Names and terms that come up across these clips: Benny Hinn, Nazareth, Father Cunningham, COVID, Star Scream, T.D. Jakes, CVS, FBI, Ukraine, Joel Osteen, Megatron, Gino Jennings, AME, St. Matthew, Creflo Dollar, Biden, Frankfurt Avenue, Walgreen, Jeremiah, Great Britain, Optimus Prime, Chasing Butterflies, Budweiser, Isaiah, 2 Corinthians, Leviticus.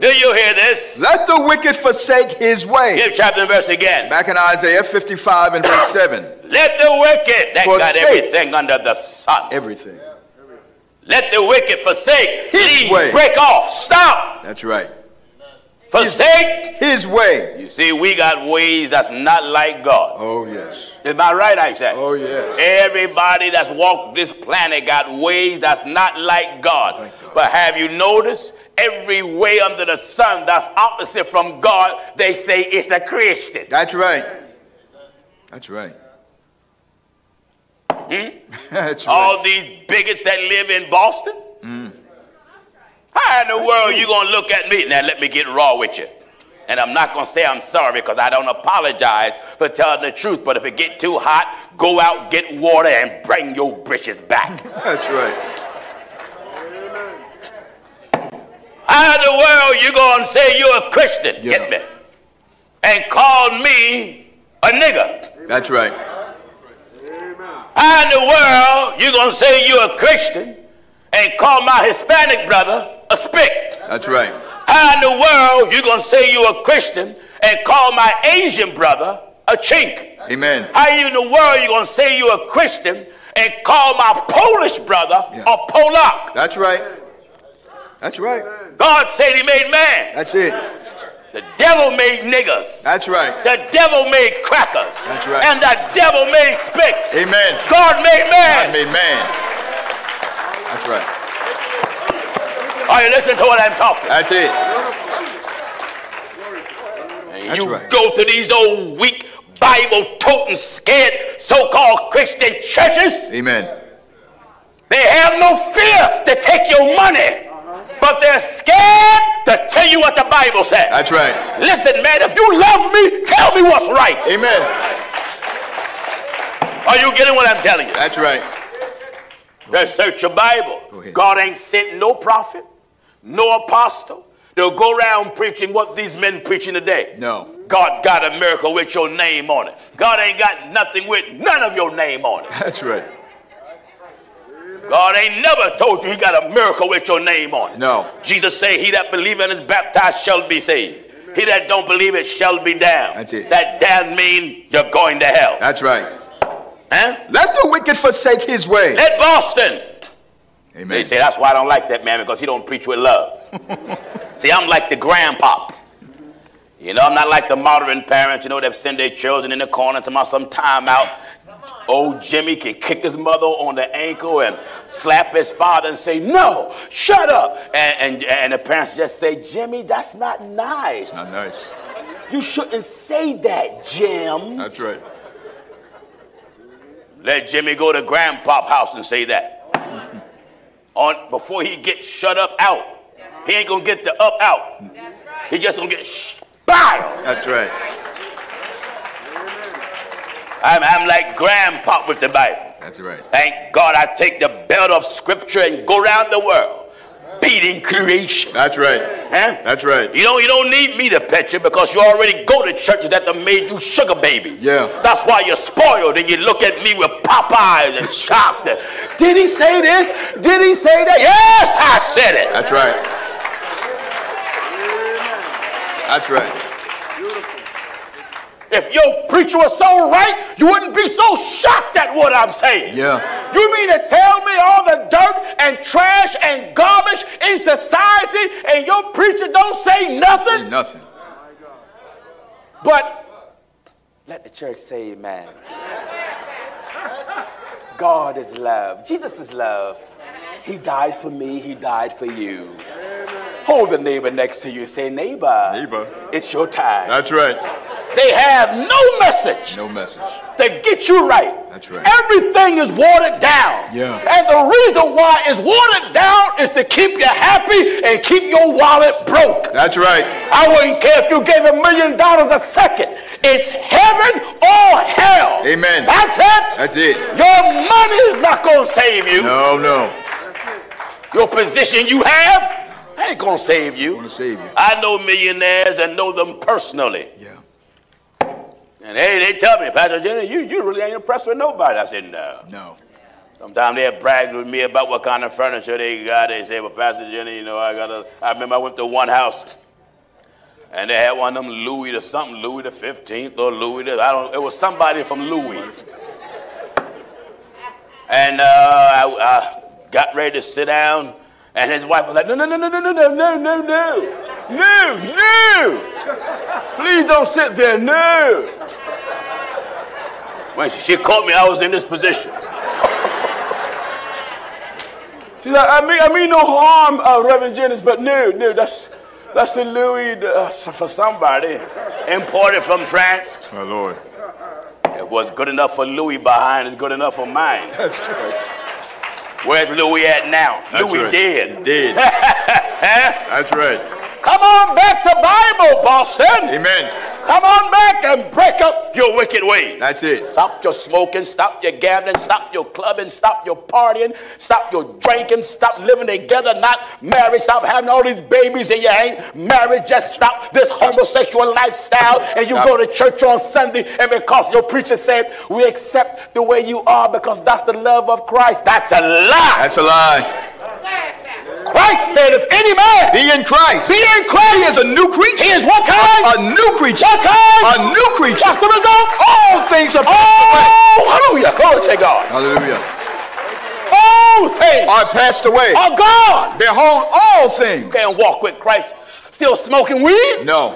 Do you hear this? Let the wicked forsake his way. Give chapter and verse again. Back in Isaiah 55 and verse 7. Let the wicked, that got everything under the sun. Everything. Yeah, everything. Let the wicked forsake his way. Break off. Stop. That's right. Forsake his way. You see, we got ways that's not like God. Oh, yes. Am I right, Isaiah? Oh, yes. Everybody that's walked this planet got ways that's not like God. But have you noticed? Every way under the sun that's opposite from God, they say it's a Christian. That's right. That's right. Hmm? That's right. All these bigots that live in Boston? Mm. How in the world you going to look at me? Now, let me get raw with you. And I'm not going to say I'm sorry because I don't apologize for telling the truth. But if it get too hot, go out, get water, and bring your britches back. That's right. How in the world you going to say you're a Christian? Yeah. Get me. And call me a nigger. That's right. How in the world you going to say you're a Christian and call my Hispanic brother a spick? That's right. How in the world you going to say you're a Christian and call my Asian brother a chink? Amen. How in the world you going to say you're a Christian and call my Polish brother a Polak? That's right. That's right. God said he made man. That's it. The devil made niggas. That's right. The devil made crackers. That's right. And the devil made spicks. Amen. God made man. God made man. That's right. Are you listening to what I'm talking? That's it. And you go to these old weak, Bible-toting, scared, so-called Christian churches. Amen. They have no fear to take your money, but they're scared to tell you what the Bible says. That's right. Listen, man, if you love me, tell me what's right. Amen. Are you getting what I'm telling you? That's right. They'll search your Bible. God ain't sent no prophet, no apostle. They'll go around preaching what these men preaching today. No. God got a miracle with your name on it. God ain't got nothing with none of your name on it. That's right. God ain't never told you he got a miracle with your name on it. No. Jesus said, he that believeth and is baptized shall be saved. He that don't believe it shall be damned. That's it. That damn mean you're going to hell. That's right. Huh? Let the wicked forsake his way. Let Boston. Amen. They say, that's why I don't like that man, because he don't preach with love. See, I'm like the grandpop. You know, I'm not like the modern parents, you know, that send their children in the corner to some time out. Old Jimmy can kick his mother on the ankle and slap his father and say, no, shut up. And the parents just say, Jimmy, that's not nice. Not nice. You shouldn't say that, Jim. That's right. Let Jimmy go to Grandpa's house and say that. Before he gets shut up out. He ain't going to get the up out. That's right. He just going to get spiled. That's right. I'm like Grandpa with the Bible. That's right. Thank God I take the belt of scripture and go around the world beating creation. That's right. Huh? That's right. You don't need me to pet you because you already go to churches that have made you sugar babies. Yeah. That's why you're spoiled and you look at me with pop eyes and shocked. Did he say this? Did he say that? Yes, I said it. That's right. That's right. If your preacher was so right, you wouldn't be so shocked at what I'm saying. Yeah. You mean to tell me all the dirt and trash and garbage in society and your preacher don't say nothing? Say nothing. But let the church say amen. God is love. Jesus is love. He died for me. He died for you. Hold the neighbor next to you. Say, neighbor. Neighbor. It's your time. That's right. They have no message. No message. They get you right. That's right. Everything is watered down. Yeah. And the reason why it's watered down is to keep you happy and keep your wallet broke. That's right. I wouldn't care if you gave $1 million a second. It's heaven or hell. Amen. That's it. That's it. Your money is not going to save you. No, no. Your position you have ain't going to save you. Going to save you. I know millionaires and know them personally. Yeah. And they tell me, Pastor Jenny, you really ain't impressed with nobody. I said, no. No. Sometimes they'll brag with me about what kind of furniture they got. They say, well, Pastor Jenny, I remember I went to one house And they had one of them Louis or something, Louis the 15th or Louis the, I don't, it was somebody from Louis. And I got ready to sit down, and his wife was like, no, please don't sit there, no. When she caught me, I was in this position. She's like, I mean no harm, Reverend Jennings, but no, that's a Louis for somebody, imported from France. My Lord. It was good enough for Louis behind, it's good enough for mine. That's right. Where's Louis at now? That's Louis right. Dead. He's dead. That's right. Come on back to Bible, Boston. Amen. Come on back and break up your wicked way. That's it. Stop your smoking, stop your gambling, stop your clubbing, stop your partying, stop your drinking, stop living together, not married, stop having all these babies and you ain't married. Just stop this homosexual lifestyle and you stop. Go to church on Sunday and because your preacher said, we accept the way you are because that's the love of Christ. That's a lie. That's a lie. Christ said, if any man be in Christ, he is a new creature. He is what kind? A new creature. What kind? A new creature. What's the result? All things are passed away. Hallelujah. Glory to God. Hallelujah. All things are passed away. Are gone. Behold, all things. You can't walk with Christ still smoking weed. No.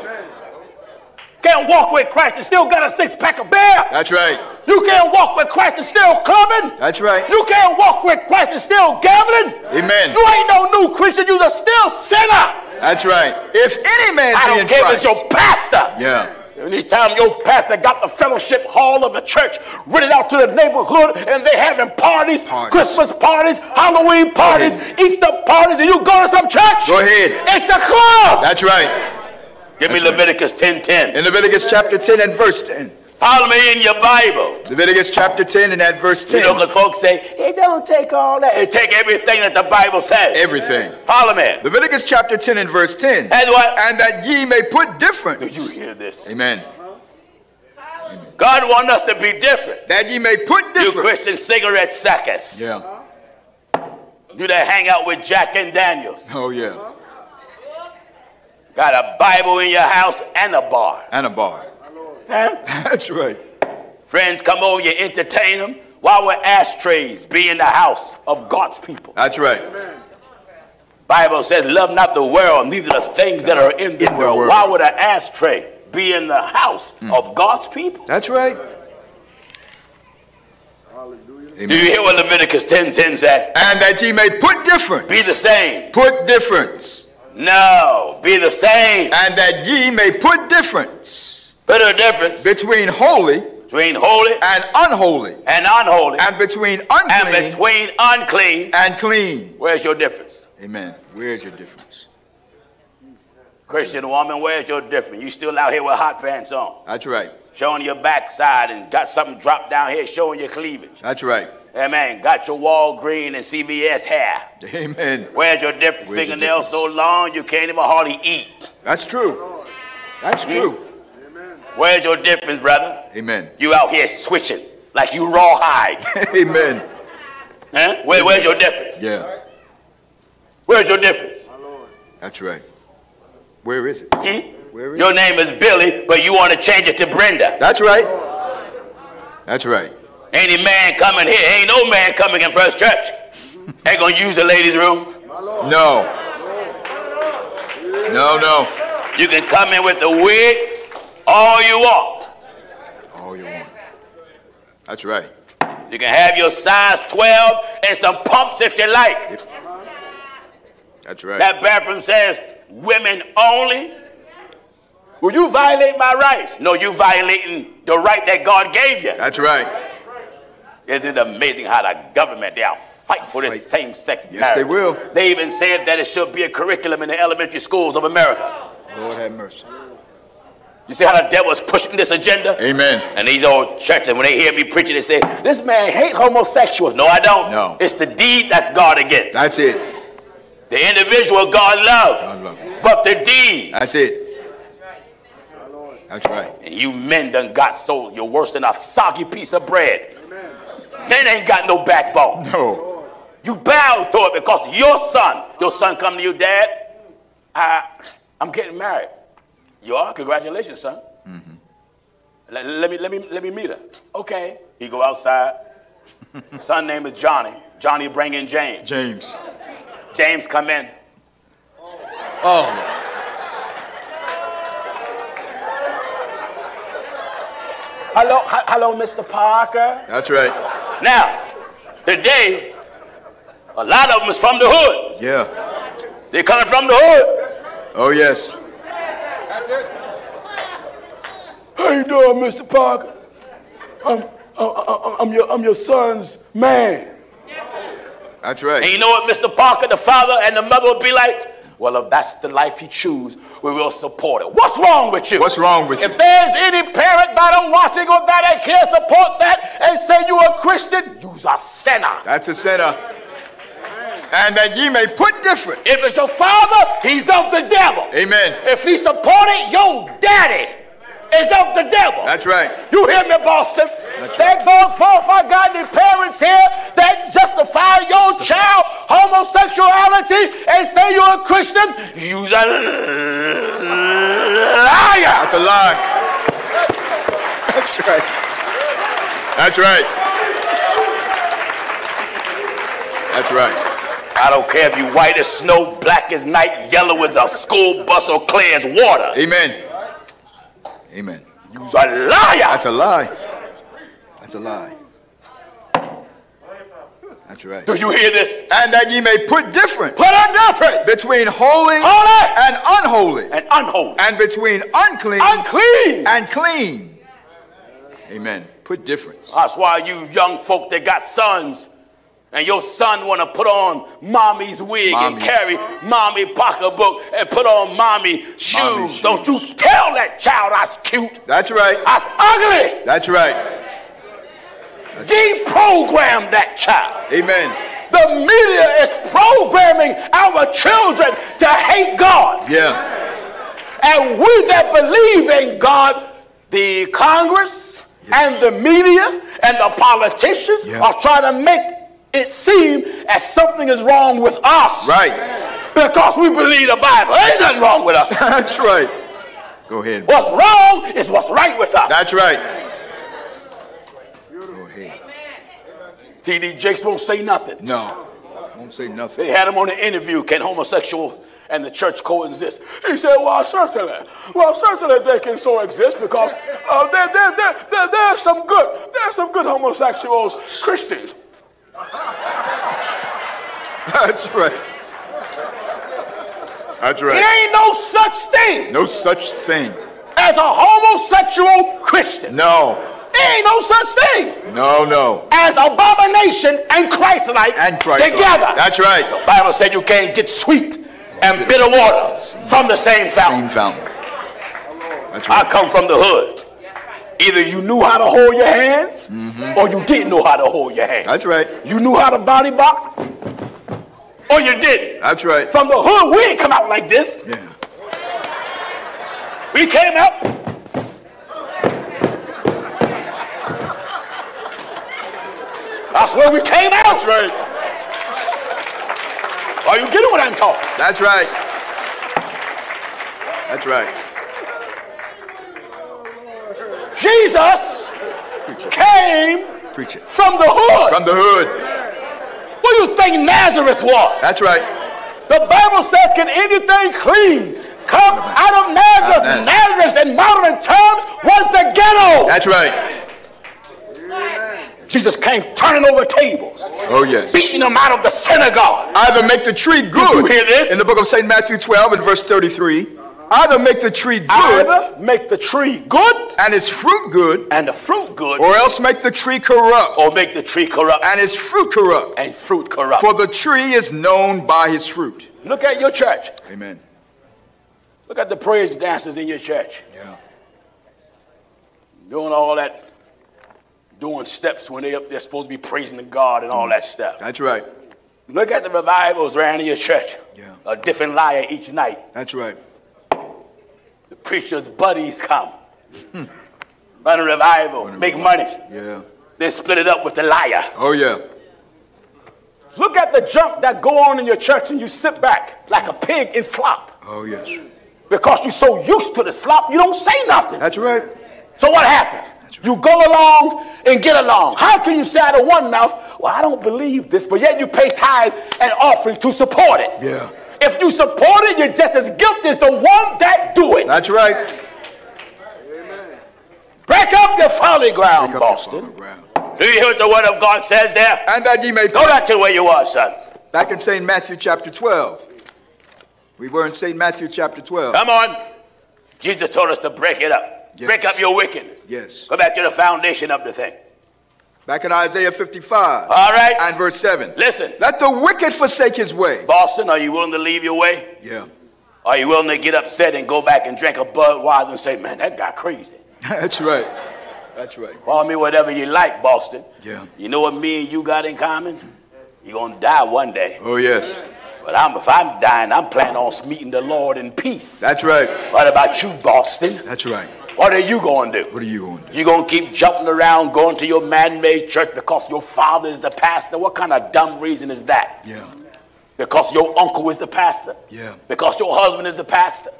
Can't walk with Christ and still got a six-pack of beer. That's right. You can't walk with Christ and still clubbing. That's right. You can't walk with Christ and still gambling. Amen. You ain't no new Christian. You're still sinner. That's right. If any man be in Christ. I don't care if it's your pastor. Yeah. Anytime your pastor got the fellowship hall of the church rented out to the neighborhood and they having parties. Christmas parties, Halloween parties, Easter parties, and you go to some church. Go ahead. It's a club. That's right. Give me Leviticus 10:10. In Leviticus chapter 10 and verse 10. Follow me in your Bible. Leviticus chapter 10 and at verse 10. You know, because folks say, it don't take all that. It take everything that the Bible says. Everything. Follow me. Leviticus chapter 10 and verse 10. And what? And that ye may put difference. Did you hear this? Amen. God wants us to be different. That ye may put difference. You Christian cigarette suckers. Yeah. You that hang out with Jack and Daniels. Oh, yeah. Got a Bible in your house and a bar. And a bar. Huh? That's right. Friends come over, you entertain them. Why would ashtrays be in the house of God's people? That's right. Amen. Bible says, love not the world, neither the things that are in the world. Why would an ashtray be in the house of God's people? That's right. Amen. Do you hear what Leviticus 10:10 said? And that ye may put difference. Be the same. Put difference. No, be the same. And that ye may put difference. Put a difference. Between holy. And unholy. And between unclean. And clean. Where's your difference? Amen. Where's your difference? Christian woman, where's your difference? You still out here with hot pants on. That's right. Showing your backside and got something dropped down here showing your cleavage. That's right. Amen. Got your Walgreen and CVS hair. Amen. Where's your difference? Fingernails so long you can't even hardly eat. That's true. That's true. Amen. Where's your difference, brother? Amen. You out here switching like you rawhide. Amen. Huh? Where's your difference? Yeah. Where's your difference? My Lord. That's right. Where is it? Where is your name is Billy, but you want to change it to Brenda. That's right. That's right. Any man coming here, ain't no man coming in First Church. Ain't gonna use the ladies' room. No. No, no. You can come in with the wig all you want. All you want. That's right. You can have your size 12 and some pumps if you like. That's right. That bathroom says women only. Will you violate my rights? No, you violating the right that God gave you. That's right. Isn't it amazing how the government, they are fighting for this same-sex marriage? Yes, they will. They even said that it should be a curriculum in the elementary schools of America. Lord have mercy. You see how the devil is pushing this agenda? Amen. And these old churches, when they hear me preaching, they say, this man hate homosexuals. No, I don't. No. It's the deed that's God against. That's it. The individual God loves. God loves. But the deed. That's it. That's right. And you men done got sold. You're worse than a soggy piece of bread. Amen. Men ain't got no backbone. No. You bow to it because your son come to you, Dad, I'm getting married. You are? Congratulations, son. Mm-hmm. Let me meet her. Okay. He go outside. Son name is Johnny. Johnny bring in James. James. James come in. Oh. Hello, Mr. Parker. That's right. Now, today, a lot of them is from the hood. Yeah. They're coming from the hood. Oh, yes. That's it. How you doing, Mr. Parker? I'm your son's man. That's right. And you know what, Mr. Parker, the father and the mother would be like? Well, if that's the life he choose, we will support it. What's wrong with you? What's wrong with you? If there's any parent that are watching or that I can't support that and say you're a Christian, you's a sinner. That's a sinner. And that ye may put different. If it's a father, he's of the devil. Amen. If he support it, your daddy is of the devil. That's right. You hear me, Boston? That's right. They're going forth. I got any parents here that justify your child homosexuality and say you're a Christian. You're a liar. That's a lie. That's right. That's right. That's right. I don't care if you white as snow, black as night, yellow as a school bus, or clear as water. Amen. Amen. You're a liar. That's a lie. That's a lie. That's right. Do you hear this? And that ye may put difference. Put a difference between holy and unholy. And unholy. And between unclean and clean. Amen. Put difference. That's why you young folk that got sons, and your son want to put on mommy's wig and carry mommy pocketbook and put on mommy shoes. Don't you tell that child that's cute. That's right. That's ugly. That's right. Deprogram that child. Amen. The media is programming our children to hate God. Yeah. And we that believe in God, the Congress and the media and the politicians are trying to make it seemed as something is wrong with us. Right. Because we believe the Bible. There's nothing wrong with us. That's right. Go ahead. What's wrong is what's right with us. That's right. Go ahead. T.D. Jakes won't say nothing. No. Won't say nothing. They had him on an interview. Can homosexual and the church coexist? He said, well, certainly they can so exist because there's some good. There's some good homosexuals, Christians. That's right. That's right. There ain't no such thing. No such thing as a homosexual Christian. No. There ain't no such thing. No, no. As abomination and Christ-like together. That's right. The Bible said you can't get sweet and bitter water from the same fountain. That's right. I come from the hood. Either you knew how to hold your hands, or you didn't know how to hold your hands. That's right. You knew how to body box, or you didn't. That's right. From the hood, we ain't come out like this. Yeah. We came out. That's where we came out. That's right. Are you getting what I'm talking? That's right. That's right. Jesus came from the hood. From the hood. What do you think Nazareth was? That's right. The Bible says, can anything clean come out of Nazareth? Nazareth in modern terms was the ghetto. That's right. Jesus came turning over tables. Oh, yes. Beating them out of the synagogue. Either make the tree good. Did you hear this? In the book of St. Matthew 12 and verse 33. Either make the tree good. Either make the tree good. And its fruit good. And the fruit good. Or else make the tree corrupt. Or make the tree corrupt. And its fruit corrupt. And fruit corrupt. For the tree is known by his fruit. Look at your church. Amen. Look at the praise dancers in your church. Yeah. Doing all that. Doing steps when they up there supposed to be praising the God and all that stuff. That's right. Look at the revivals around in your church. Yeah. A different liar each night. That's right. The preacher's buddies come. Run a revival, make money. Yeah. They split it up with the liar. Oh, yeah. Look at the junk that go on in your church and you sit back like a pig in slop. Oh, yes. Because you're so used to the slop, you don't say nothing. That's right. So what happened? Right. You go along and get along. How can you say out of one mouth, well, I don't believe this, but yet you pay tithe and offering to support it? Yeah. If you support it, you're just as guilty as the one that do it. That's right. Amen. Break up your folly ground, Boston. Do you hear what the word of God says there? And that ye may go back to where you are, son. Back in St. Matthew chapter 12. We were in St. Matthew chapter 12. Come on. Jesus told us to break it up. Yes. Break up your wickedness. Yes. Go back to the foundation of the thing. Back in Isaiah 55. All right. And verse 7. Listen. Let the wicked forsake his way. Boston, are you willing to leave your way? Yeah. Are you willing to get upset and go back and drink a Budweiser and say, man, that guy crazy? That's right. That's right. Call me whatever you like, Boston. Yeah. You know what me and you got in common? You're going to die one day. Oh, yes. But if I'm dying, I'm planning on meeting the Lord in peace. That's right. What about you, Boston? That's right. What are you going to do? What are you going to do? You're going to keep jumping around, going to your man-made church because your father is the pastor? What kind of dumb reason is that? Yeah. Because your uncle is the pastor? Yeah. Because your husband is the pastor?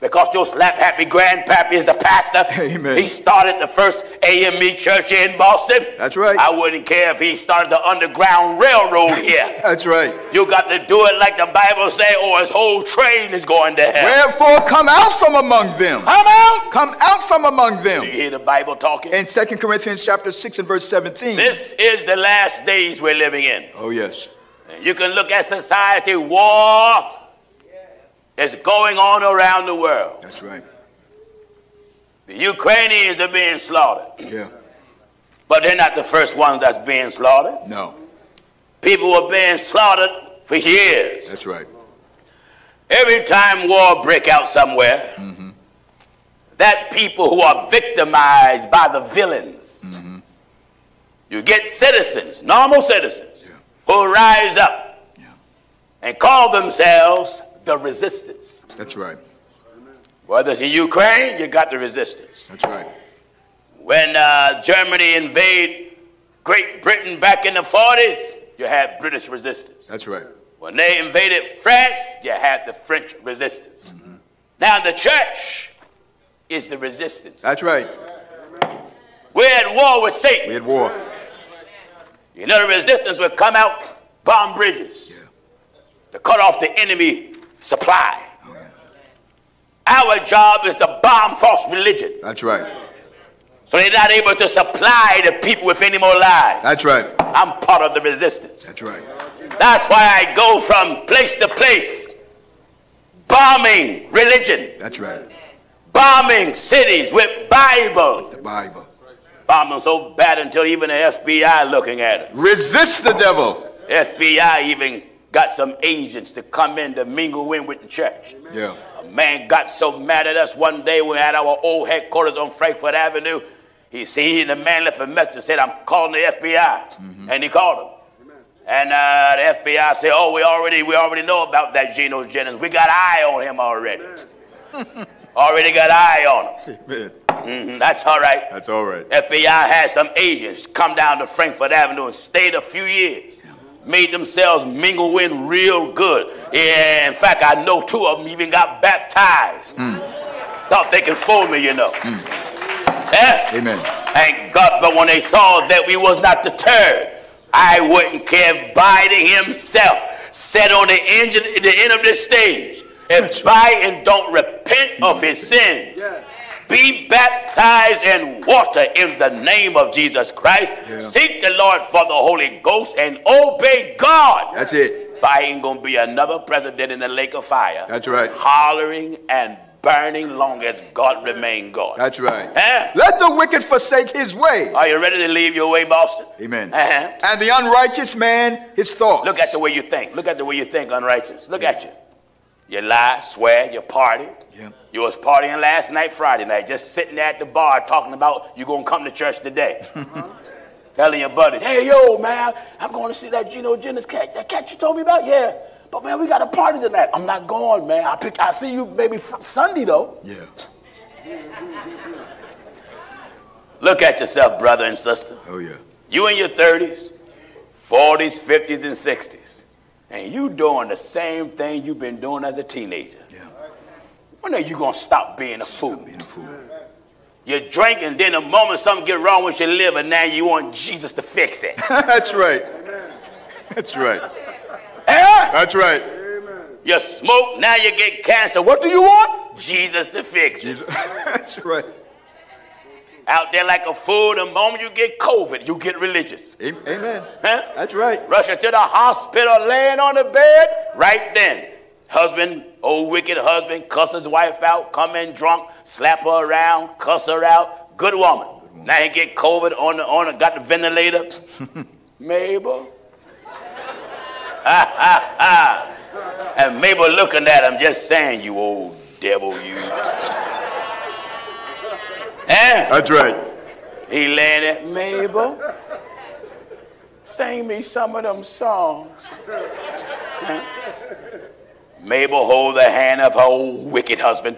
Because your slap-happy grandpappy is the pastor. Amen. He started the first AME church in Boston. That's right. I wouldn't care if he started the Underground Railroad here. That's right. You got to do it like the Bible says, or his whole train is going to hell. Wherefore, come out from among them. Come out. Come out from among them. Do you hear the Bible talking? In 2 Corinthians chapter 6 and verse 17. This is the last days we're living in. Oh, yes. You can look at society, war. It's going on around the world. That's right. The Ukrainians are being slaughtered. Yeah. But they're not the first ones that's being slaughtered. No. People were being slaughtered for years. That's right. Every time war breaks out somewhere, mm-hmm. that people who are victimized by the villains, mm-hmm. you get citizens, normal citizens, yeah. who rise up yeah. and call themselves the resistance. That's right. Whether it's in Ukraine, you got the resistance. That's right. When Germany invaded Great Britain back in the 40s, you had British resistance. That's right. When they invaded France, you had the French resistance. Mm-hmm. Now the church is the resistance. That's right. We're at war with Satan. We're at war. You know the resistance will come out, bomb bridges, yeah. to cut off the enemy supply. Oh, yeah. Our job is to bomb false religion. That's right. So they're not able to supply the people with any more lies. That's right. I'm part of the resistance. That's right. That's why I go from place to place bombing religion. That's right. Bombing cities with Bible. With the Bible. Bombing so bad until even the FBI looking at it. Resist the devil. The FBI even got some agents to come in to mingle in with the church. Yeah. A man got so mad at us one day. We had our old headquarters on Frankfurt Avenue. The man left a message and said, I'm calling the FBI. Mm-hmm. And he called him. Amen. And the FBI said, oh, we already know about that Gino Jennings. We got eye on him already. Already got eye on him. Amen. Mm-hmm. That's all right. That's all right. FBI had some agents come down to Frankfurt Avenue and stayed a few years. Yeah. Made themselves mingle in real good. Yeah, in fact, I know two of them even got baptized. Mm. Thought they could fool me, you know. Mm. Yeah? Amen. Thank God, but when they saw that we was not deterred, I wouldn't care. Biden himself said on the end of this stage, if Biden don't repent of his sins, yeah. be baptized in water in the name of Jesus Christ. Yeah. Seek the Lord for the Holy Ghost and obey God. That's it. But I ain't going to be another president in the lake of fire. That's right. Hollering and burning long as God remain God. That's right. Huh? Let the wicked forsake his way. Are you ready to leave your way, Boston? Amen. Uh-huh. And the unrighteous man, his thoughts. Look at the way you think. Look at the way you think, unrighteous. Look yeah. at you. You lie, swear, you party. Yeah. You was partying last night, Friday night, just sitting there at the bar talking about you're going to come to church today. Telling your buddies, hey, yo, man, I'm going to see that Gino Jennings cat. That cat you told me about? Yeah. But, man, we got a party tonight. I'm not going, man. I see you maybe Sunday, though. Yeah. Look at yourself, brother and sister. Oh, yeah. You in your 30s, 40s, 50s, and 60s. And you doing the same thing you've been doing as a teenager. Yeah. When are you going to stop being a fool? You drink, and then the moment something get wrong with your liver, now you want Jesus to fix it. That's right. That's right. Eh? That's right. You smoke, now you get cancer. What do you want? Jesus to fix it. That's right. Out there like a fool, the moment you get COVID, you get religious. Amen. Huh? That's right. Rush her to the hospital, laying on the bed, right then. Husband, old wicked husband, cuss his wife out, come in drunk, slap her around, cuss her out. Good woman. Now he get COVID got the ventilator. Mabel. And Mabel looking at him, just saying, you old devil, you. Eh? That's right. He laying there, Mabel, sing me some of them songs. Mabel hold the hand of her old wicked husband,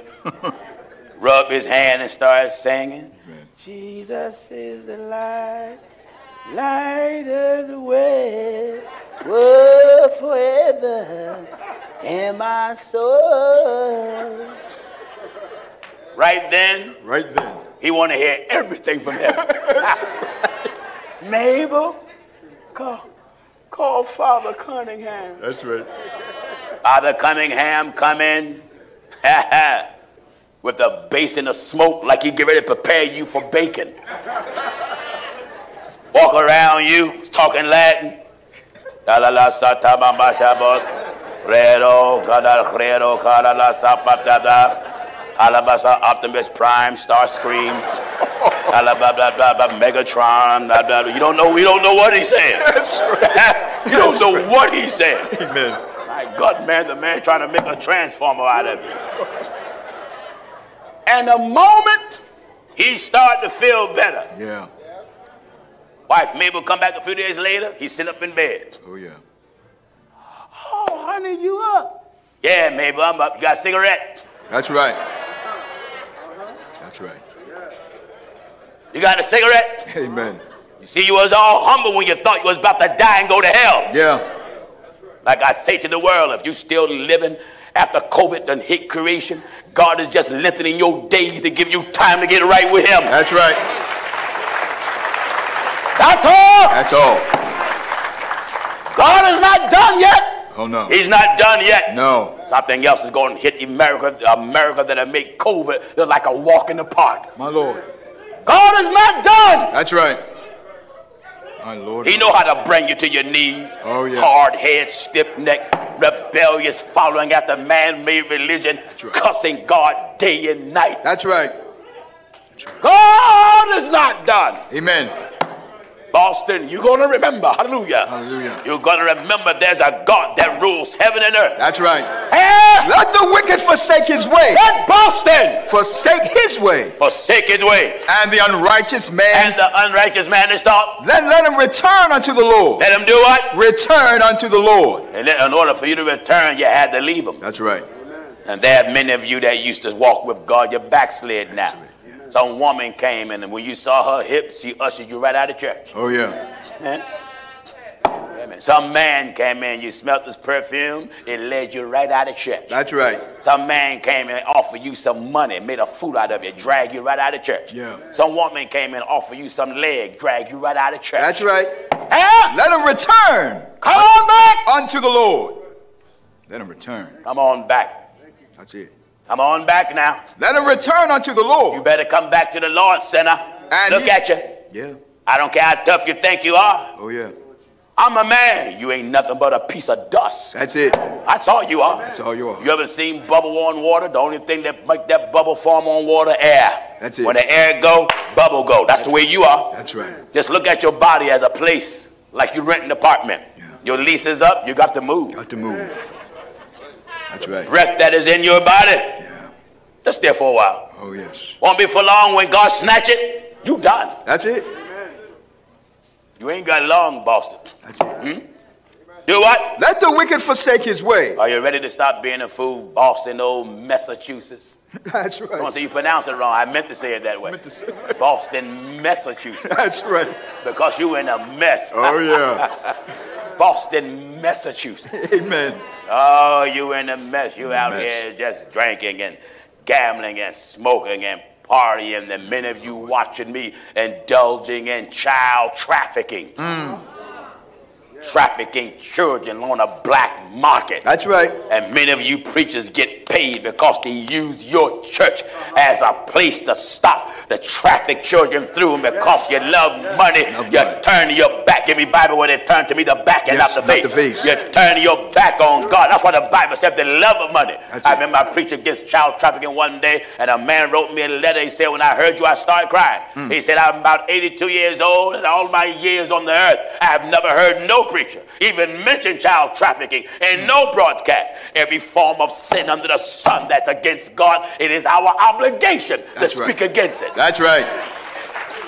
rub his hand and start singing. Amen. Jesus is the light of the world, world forever in my soul. Right then, he want to hear everything from heaven. Mabel, call Father Cunningham. That's right. Father Cunningham come in with a basin of smoke like he get ready to prepare you for bacon. Walk around you, talking Latin. Optimus Prime, Star Scream, Megatron, blah, blah, blah. We don't know what he's saying. That's right. You don't know what he's saying. Amen. My God, man, the man trying to make a transformer out of you. And the moment he started to feel better. Yeah. Wife Mabel come back a few days later, he's sitting up in bed. Oh, yeah. Oh, honey, you up? Yeah, Mabel, I'm up. You got a cigarette? That's right. That's right. You got a cigarette? Amen. You see, you was all humble when you thought you was about to die and go to hell. Yeah. Like I say to the world, if you still living after COVID done hit creation, God is just lengthening your days to give you time to get right with him. That's right. That's all. That's all. God is not done yet. Oh, no. He's not done yet. No. Something else is going to hit America that'll make COVID look like a walk in the park. My Lord. God is not done. That's right. My Lord. He know how to bring you to your knees. Oh, yeah. Hard head, stiff neck, rebellious, following after man-made religion, right. Cussing God day and night. That's right. That's right. God is not done. Amen. Boston, you're going to remember. Hallelujah. Hallelujah. You're going to remember there's a God that rules heaven and earth. That's right. And let the wicked forsake his way. Let Boston forsake his way. Forsake his way. And the unrighteous man. And the unrighteous man is taught. Let him return unto the Lord. Let him do what? Return unto the Lord. And in order for you to return, you had to leave him. That's right. And there are many of you that used to walk with God. You're backslid now. Some woman came in, and when you saw her hips, she ushered you right out of church. Oh, yeah. Some man came in, you smelled his perfume, it led you right out of church. That's right. Some man came in and offered you some money, made a fool out of you, dragged you right out of church. Yeah. Some woman came in and offered you some leg, dragged you right out of church. That's right. And let him return. Come on back. Unto the Lord. Let him return. Come on back. That's it. Come on back now. Let him return unto the Lord. You better come back to the Lord, sinner. And look at you. Yeah. I don't care how tough you think you are. Oh, yeah. I'm a man. You ain't nothing but a piece of dust. That's it. That's all you are. That's all you are. You ever seen bubble on water? The only thing that make that bubble form on water, air. That's it. When the air go, bubble go. That's the way you are. That's right. Just look at your body as a place, like you rent an apartment. Yeah. Your lease is up. You got to move. Got to move. That's right. Breath that is in your body. Yeah. Just there for a while. Oh, yes. Won't be for long. When God snatch it, you done. That's it. Amen. You ain't got long, Boston. That's it. Hmm? Do what? Let the wicked forsake his way. Are you ready to stop being a fool, Boston, old Massachusetts? That's right. Come on, so you pronounce it wrong. I meant to say it that way. I meant to say it. Boston, Massachusetts. That's right. Because you in a mess. Oh, yeah. Boston, Massachusetts. Amen. Oh, you in a mess. You out here just drinking and gambling and smoking and partying, the many of you watching me indulging in child trafficking. Mm. Trafficking children on a black market. That's right. And many of you preachers get paid because they use your church as a place to stop the traffic children through, and because you love money, you turn your back. Give me Bible where they turn to me the back and not the face. You turn your back on God. That's why the Bible said the love of money. I remember I preached against child trafficking one day, and a man wrote me a letter. He said, when I heard you, I started crying. Mm. He said, I'm about 82 years old, and all my years on the earth, I have never heard no preacher even mention child trafficking in no broadcast. Every form of sin under the sun that's against God, it is our obligation to speak against it. That's right.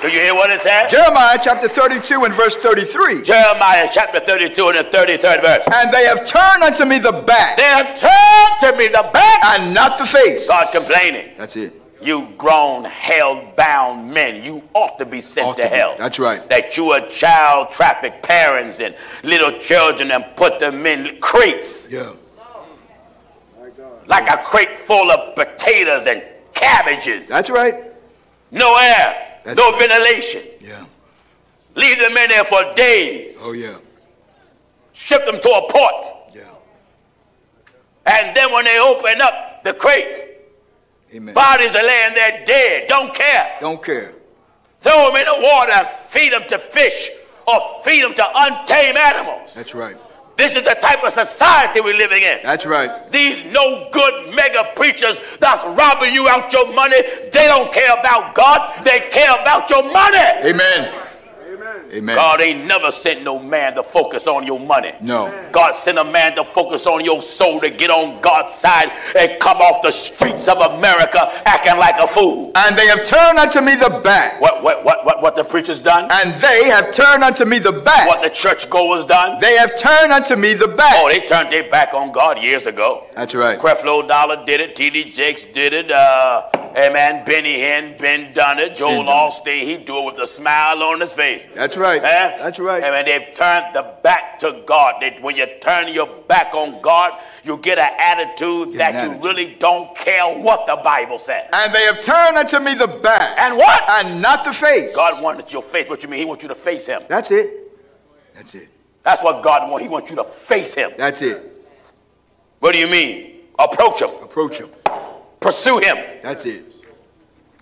Do you hear what it says? Jeremiah chapter 32 and verse 33. Jeremiah chapter 32 and the 33rd verse. And they have turned unto me the back. They have turned to me the back. And not the face. God complaining. That's it. You grown, hell-bound men, you ought to be sent to hell. That's right. That you are child traffic parents and little children and put them in crates. Yeah. Like a crate full of potatoes and cabbages. That's right. No air, no ventilation. Yeah. Leave them in there for days. Oh, yeah. Ship them to a port. Yeah. And then when they open up the crate, amen, bodies are laying there dead. Don't care. Don't care. Throw them in the water and feed them to fish or feed them to untamed animals. That's right. This is the type of society we're living in. That's right. These no good mega preachers that's robbing you out your money, they don't care about God. They care about your money. Amen. Amen. God ain't never sent no man to focus on your money. No. Amen. God sent a man to focus on your soul, to get on God's side and come off the streets of America acting like a fool. And they have turned unto me the back. What the preacher's done? And they have turned unto me the back. What the churchgoers done? They have turned unto me the back. Oh, they turned their back on God years ago. That's right. Creflo Dollar did it. T.D. Jakes did it. Amen. Benny Hinn, Ben done it. Joel Osteen, he do it with a smile on his face. That's right. That's right. And when they've turned the back to God, when you turn your back on God, you get an attitude that you really don't care what the Bible says. And they have turned unto me the back. And what? And not the face. God wanted your face. What you mean? He wants you to face him. That's it. That's it. That's what God wants. He wants you to face him. That's it. What do you mean? Approach him. Approach him. Pursue him. That's it.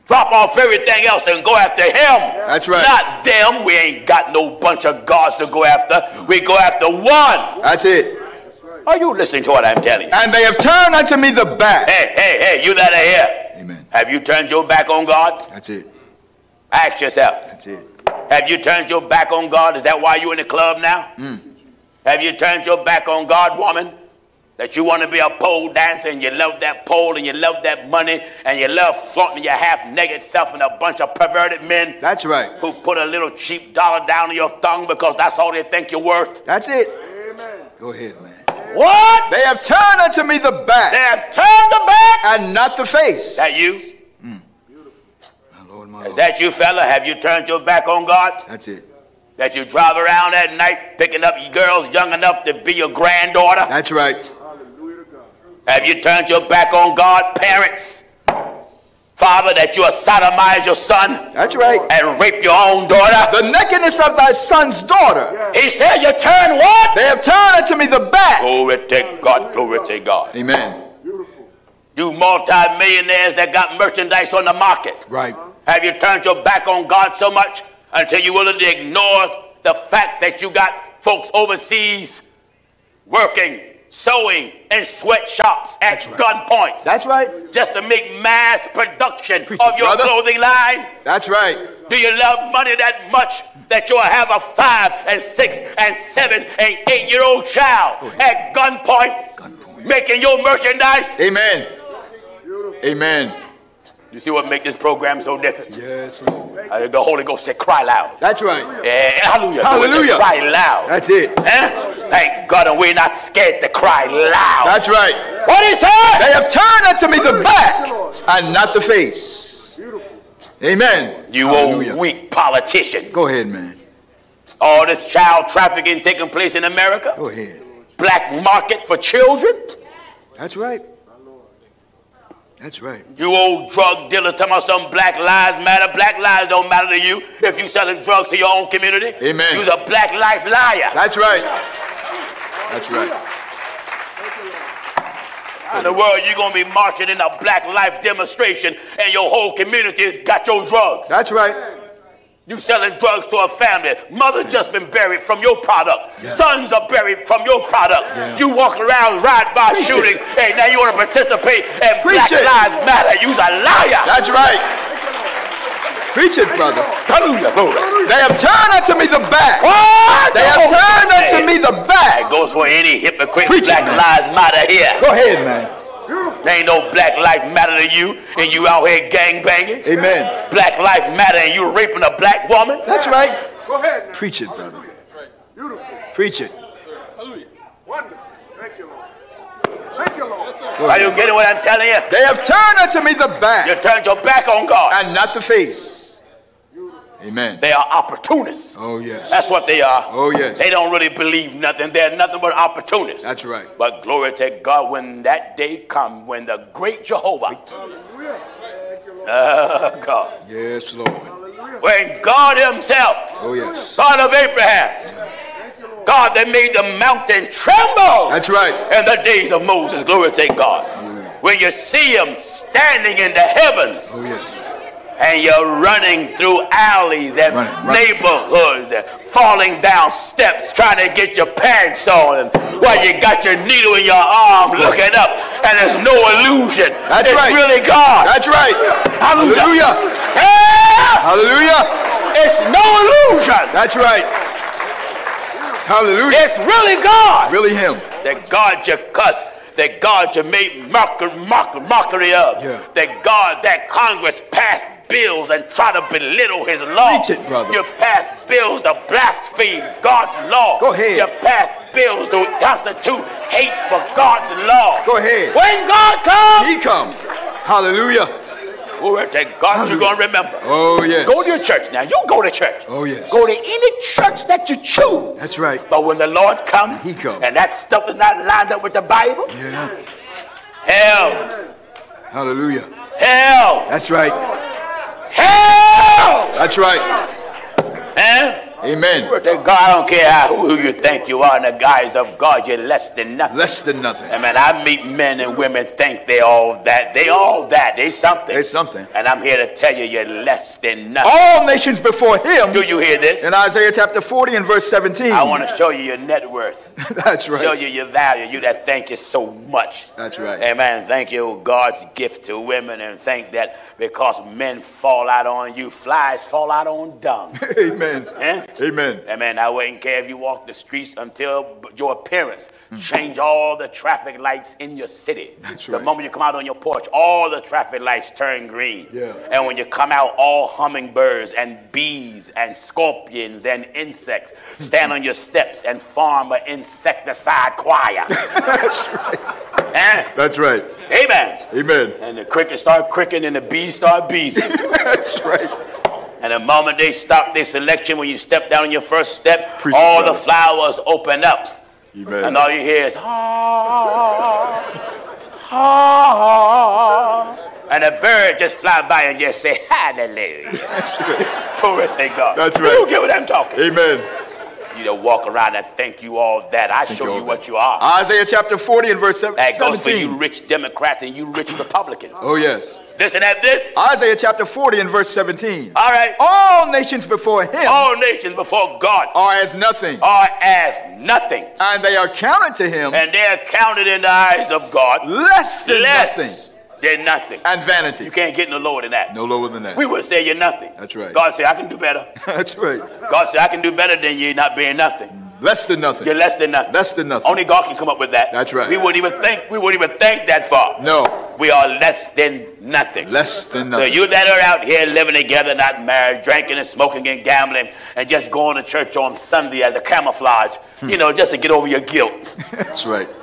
Drop off everything else and go after him. That's right. Not them. We ain't got no bunch of gods to go after. We go after one. That's it. Are you listening to what I'm telling you? And they have turned unto me the back. Hey, hey, hey, you that are here. Amen. Have you turned your back on God? That's it. Ask yourself. That's it. Have you turned your back on God? Is that why you're in the club now? Mm. Have you turned your back on God, woman? That you want to be a pole dancer and you love that pole and you love that money and you love flaunting your half-naked self and a bunch of perverted men. That's right. Who put a little cheap dollar down on your thumb because that's all they think you're worth. That's it. Amen. Go ahead, man. What? They have turned unto me the back. They have turned the back. And not the face. That you? Mm. Beautiful. My Lord, my Lord. Is that you, fella? Have you turned your back on God? That's it. That you drive around at night picking up girls young enough to be your granddaughter? That's right. Have you turned your back on God, parents? Father, that you sodomize your son. That's right. And rape your own daughter. The nakedness of thy son's daughter. Yes. He said, you turn what? They have turned unto me the back. Glory to God, glory to God. Amen. Beautiful. You multi-millionaires that got merchandise on the market. Right. Have you turned your back on God so much until you're willing to ignore the fact that you got folks overseas working, sewing in sweatshops at gunpoint. That's right. Just to make mass production of your clothing line. That's right. Do you love money that much that you'll have a 5- and 6- and 7- and 8-year-old child at gunpoint making your merchandise? Amen. Amen. You see what makes this program so different? Yes, Lord. The Holy Ghost said, cry loud. That's right. Hallelujah. Hallelujah. Cry loud. That's it. Thank God, and we're not scared to cry loud. That's right. What is that? They have turned unto me the back and not the face. Beautiful. Amen. You old weak politicians. Go ahead, man. All this child trafficking taking place in America. Go ahead. Black market for children. That's right. That's right. You old drug dealer talking about some Black Lives Matter. Black lives don't matter to you if you selling drugs to your own community. Amen. You's a black life liar. That's right. That's right. How in the world you're going to be marching in a black life demonstration and your whole community's got your drugs? That's right. You selling drugs to a family. Mother just been buried from your product. Yeah. Sons are buried from your product. Yeah. You walk around drive-by shooting. Hey, now you want to participate in Black Lives Matter. You's a liar. That's right. Preach it, brother. Hallelujah, Lord. They have turned unto me the back. What? They have turned unto me the back. That goes for any hypocrite. Preach Black it, Lives Matter here. Go ahead, man. There ain't no black life matter to you, and you out here gang banging. Amen. Black life matter, and you raping a black woman. That's right. Go ahead. Now. Preach it, brother. Hallelujah. Beautiful. Preach it. Hallelujah. Wonderful. Thank you, Lord. Thank you, Lord. Yes, are you getting what I'm telling you? They have turned unto me the back. You turned your back on God and not the face. Amen. They are opportunists. Oh, yes. That's what they are. Oh, yes. They don't really believe nothing. They're nothing but opportunists. That's right. But glory to God when that day comes, when the great Jehovah. Hallelujah. Oh, God. Yes, Lord. When God himself. Oh, yes. God of Abraham. Yeah. God that made the mountain tremble. That's right. In the days of Moses. Glory to God. Hallelujah. When you see him standing in the heavens. Oh, yes. And you're running through alleys and neighborhoods and falling down steps trying to get your pants on. And while you got your needle in your arm looking up, and there's no illusion. That's right. It's really God. That's right. Hallelujah. Hallelujah. Yeah. Hallelujah. It's no illusion. That's right. Hallelujah. It's really God. It's really him. That God you cuss. That God you made mockery of. Yeah. That God, that Congress passed bills and try to belittle his law. Preach it, brother. You pass bills to blaspheme God's law. Go ahead. You pass bills to constitute hate for God's law. Go ahead. When God comes, he comes. Hallelujah. Glory to God, you're going to remember. Oh, yes. Go to your church now. You go to church. Oh, yes. Go to any church that you choose. That's right. But when the Lord comes, he comes. And that stuff is not lined up with the Bible. Yeah. Hell. Hallelujah. Hell. That's right. Hell. That's right. Eh? Amen. Glory to God, I don't care who you think you are in the guise of God, you're less than nothing. Less than nothing. I mean, I meet men and women think they all that. They all that. They something. They something. And I'm here to tell you, you're less than nothing. All nations before him. Do you hear this? In Isaiah chapter 40 and verse 17. I want to show you your net worth. That's right. Show you your value. You that thank you so much. That's right. Amen. Thank you, God's gift to women, and thank that because men fall out on you, flies fall out on dung. Amen. Eh? Amen. Amen. I wouldn't care if you walk the streets until your appearance. Change all the traffic lights in your city. That's right. The moment you come out on your porch, all the traffic lights turn green. Yeah. And when you come out, all hummingbirds and bees and scorpions and insects stand on your steps and farm an insecticide choir. That's right. Eh? That's right. Amen. Amen. And the crickets start cricking and the bees start beesing. That's right. And the moment they stop their selection, when you step down your first step, all the flowers open up. Amen. And all you hear is, ha, ha. And a bird just fly by and just say, hallelujah. That's right. Glory to God. That's right. You get what I'm talking. Amen. You to walk around and thank you all that. I show you what you are. Isaiah chapter 40 and verse 17. That goes for you rich Democrats and you rich Republicans. Oh, yes. Listen at this. Isaiah chapter 40 and verse 17. All right. All nations before him. All nations before God. Are as nothing. Are as nothing. And they are counted to him. And they are counted in the eyes of God. Less than nothing. They're nothing. And vanity. You can't get no lower than that. No lower than that. We would say you're nothing. That's right. God said, I can do better. That's right. God said, I can do better than you not being nothing. Less than nothing. You're less than nothing. Less than nothing. Only God can come up with that. That's right. We wouldn't even think that far. No. We are less than nothing. Less than nothing. So you that are out here living together, not married, drinking and smoking and gambling, and just going to church on Sunday as a camouflage, you know, just to get over your guilt. That's right.